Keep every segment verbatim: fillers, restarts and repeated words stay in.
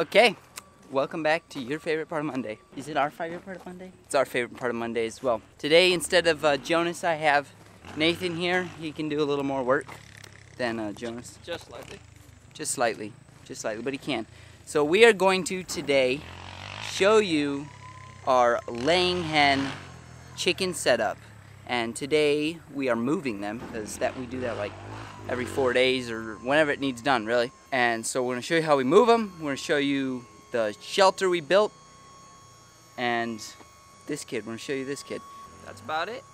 Okay, welcome back to your favorite part of Monday. Is it our favorite part of Monday? It's our favorite part of Monday as well. Today, instead of uh, Jonas, I have Nathan here. He can do a little more work than uh, Jonas. Just slightly. Just slightly, just slightly, but he can. So we are going to today show you our laying hen chicken setup. And today we are moving them, because that we do that like every four days or whenever it needs done, really. And so we're gonna show you how we move them. We're gonna show you the shelter we built, and this kid. We're gonna show you this kid. That's about it.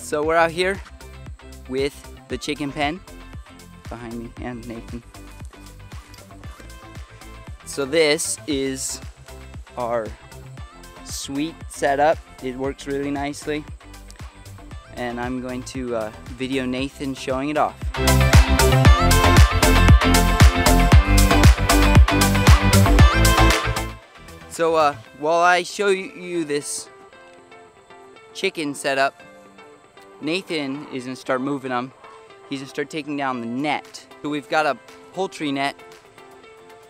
So we're out here with the chicken pen behind me and Nathan. So this is our sweet setup. It works really nicely. And I'm going to uh, video Nathan showing it off. So uh, while I show you this chicken setup, Nathan is gonna start moving them. He's gonna start taking down the net. So we've got a poultry net,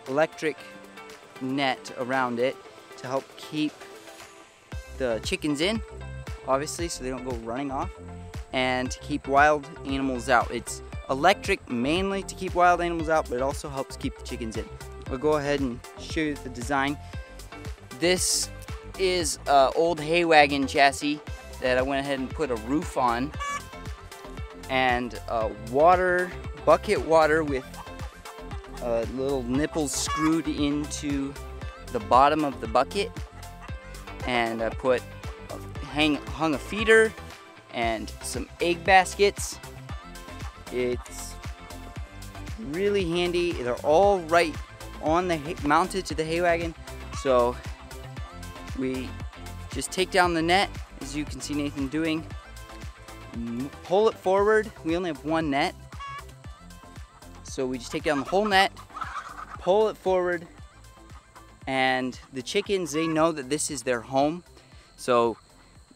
electric net around it to help keep the chickens in, obviously, so they don't go running off, and to keep wild animals out. It's electric mainly to keep wild animals out, but it also helps keep the chickens in. We'll go ahead and show you the design. This is an old hay wagon chassis that I went ahead and put a roof on, and a water, bucket water with uh, little nipples screwed into the bottom of the bucket. And I put, hang, hung a feeder and some egg baskets. It's really handy. They're all right on the, hay, mounted to the hay wagon. So we just take down the net, as you can see Nathan doing, pull it forward. We only have one net, so we just take down the whole net, pull it forward, and the chickens, they know that this is their home, so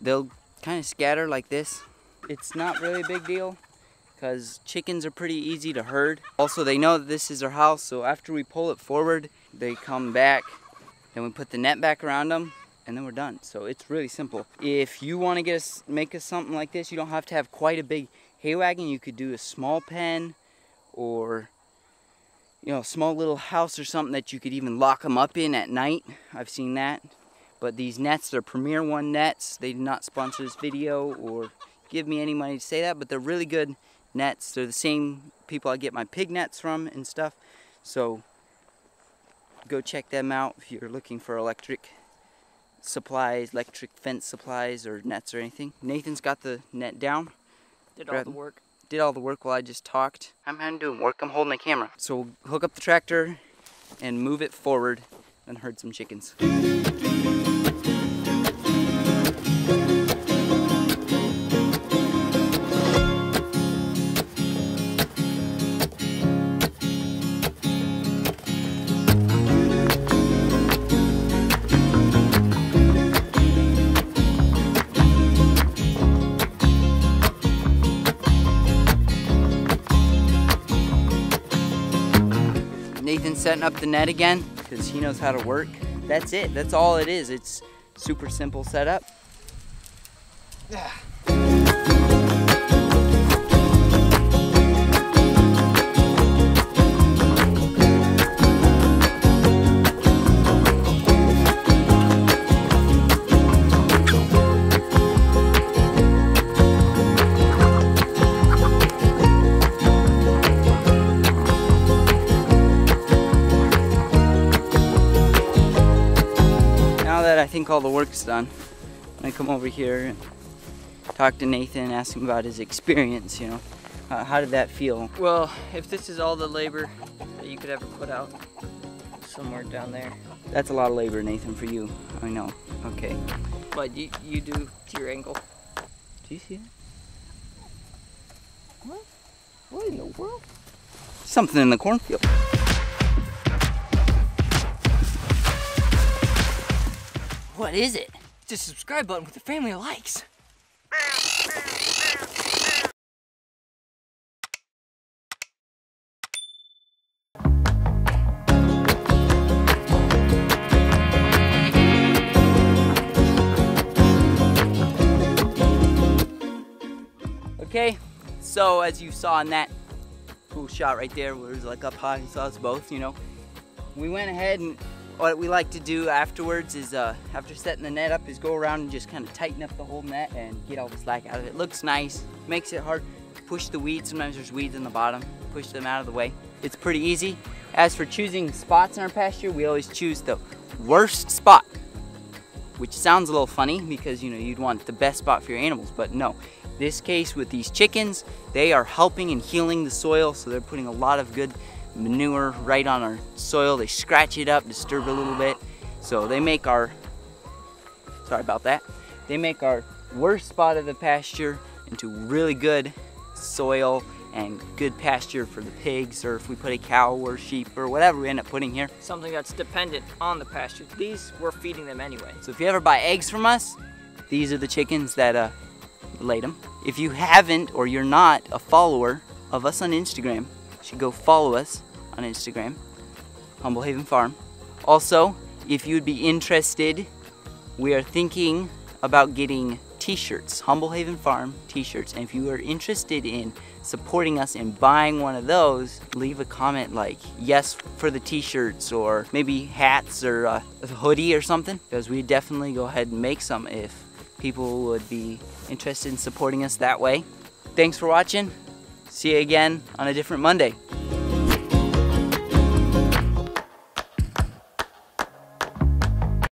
they'll kind of scatter like this. It's not really a big deal, because chickens are pretty easy to herd. Also, they know that this is their house, so after we pull it forward, they come back, then we put the net back around them, and then we're done. So it's really simple. If you want to get us, make us something like this, you don't have to have quite a big hay wagon. You could do a small pen, or you know, a small little house or something that you could even lock them up in at night. I've seen that. But these nets, they're Premier One nets. They did not sponsor this video or give me any money to say that, but they're really good nets. They're the same people I get my pig nets from and stuff. So go check them out if you're looking for electric supplies, electric fence supplies or nets or anything. Nathan's got the net down. Did all the work. Did all the work while I just talked. I'm not doing work, I'm holding the camera. So we'll hook up the tractor and move it forward and herd some chickens. Nathan's setting up the net again because he knows how to work. That's it. That's all it is. It's super simple setup. Yeah. I think all the work's done. I'm gonna come over here and talk to Nathan and ask him about his experience, you know. Uh, how did that feel? Well, if this is all the labor that you could ever put out, somewhere down there. That's a lot of labor, Nathan, for you. I know. Okay. But you, you do to your angle. Do you see that? What? What in the world? Something in the cornfield. What is it? It's a subscribe button with a family of likes. Okay, so as you saw in that cool shot right there, where it was like up high, you saw us both, you know. We went ahead, and what we like to do afterwards is, uh, after setting the net up, is go around and just kind of tighten up the whole net and get all the slack out of it. Looks nice, makes it hard. Push the weeds, sometimes there's weeds in the bottom, push them out of the way. It's pretty easy. As for choosing spots in our pasture, we always choose the worst spot, which sounds a little funny because, you know, you'd want the best spot for your animals, but no. This case with these chickens, they are helping and healing the soil, so they're putting a lot of good manure right on our soil. They scratch it up, disturb it a little bit. So they make our, sorry about that, they make our worst spot of the pasture into really good soil and good pasture for the pigs, or if we put a cow or sheep or whatever we end up putting here. Something that's dependent on the pasture. These, we're feeding them anyway. So if you ever buy eggs from us, these are the chickens that uh, laid them. If you haven't, or you're not a follower of us on Instagram, you should go follow us on Instagram, Humble Haven Farm. Also, if you'd be interested, we are thinking about getting t-shirts, Humble Haven Farm t-shirts. And if you are interested in supporting us and buying one of those, leave a comment like yes for the t-shirts, or maybe hats, or a hoodie or something, because we definitely go ahead and make some if people would be interested in supporting us that way. Thanks for watching. See you again on a different Monday.